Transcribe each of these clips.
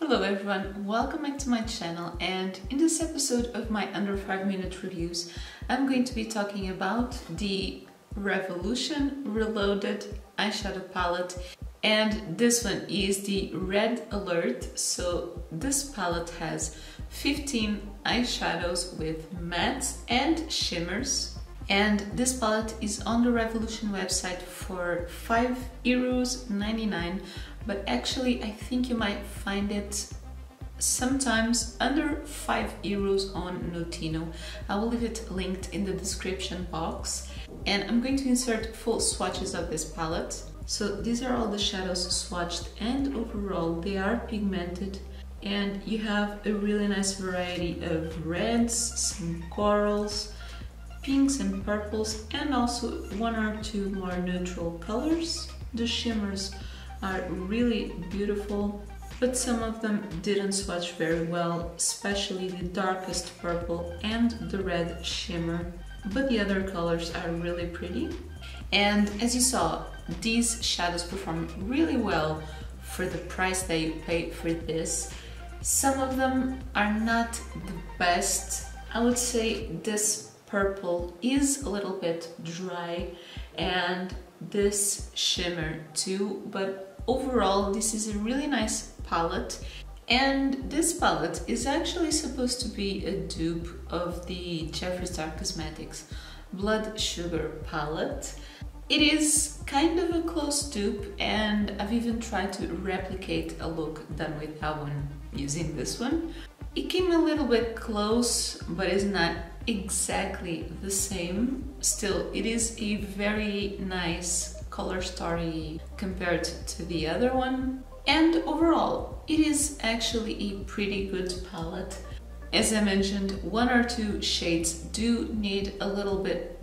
Hello everyone, welcome back to my channel, and in this episode of my under 5-minute reviews I'm going to be talking about the Revolution Reloaded eyeshadow palette, and this one is the Red Alert. So this palette has 15 eyeshadows with mattes and shimmers, and this palette is on the Revolution website for €5.99, but actually I think you might find it sometimes under €5 on Notino. I will leave it linked in the description box, and I'm going to insert full swatches of this palette. So these are all the shadows swatched, and overall they are pigmented, and you have a really nice variety of reds, some corals, pinks and purples, and also one or two more neutral colors. The shimmers are really beautiful, but some of them didn't swatch very well, especially the darkest purple and the red shimmer, but the other colors are really pretty. And as you saw, these shadows perform really well for the price that you pay for this. Some of them are not the best. I would say this purple is a little bit dry, and this shimmer too, but overall this is a really nice palette. And this palette is actually supposed to be a dupe of the Jeffree Star Cosmetics Blood Sugar palette. It is kind of a close dupe, and I've even tried to replicate a look done with that one using this one. It came a little bit close, but it's not exactly the same. Still, it is a very nice color story compared to the other one, and overall it is actually a pretty good palette. As I mentioned, one or two shades do need a little bit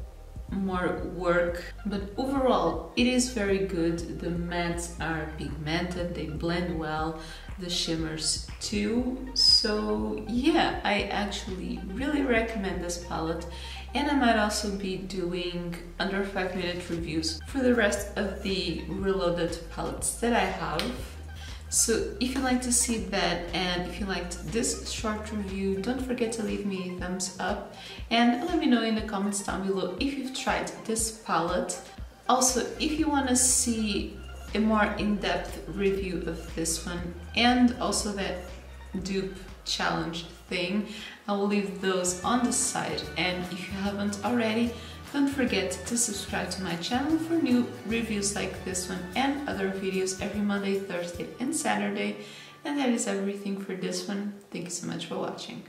more work, but overall it is very good. The mattes are pigmented, they blend well, the shimmers too. So yeah, I actually really recommend this palette, and I might also be doing under 5-minute reviews for the rest of the Reloaded palettes that I have. So if you'd like to see that, and if you liked this short review, don't forget to leave me a thumbs up, and let me know in the comments down below if you've tried this palette. Also, if you want to see a more in-depth review of this one, and also that dupe challenge thing, I will leave those on the side. And if you haven't already, don't forget to subscribe to my channel for new reviews like this one and other videos every Monday, Thursday and Saturday. And that is everything for this one. Thank you so much for watching.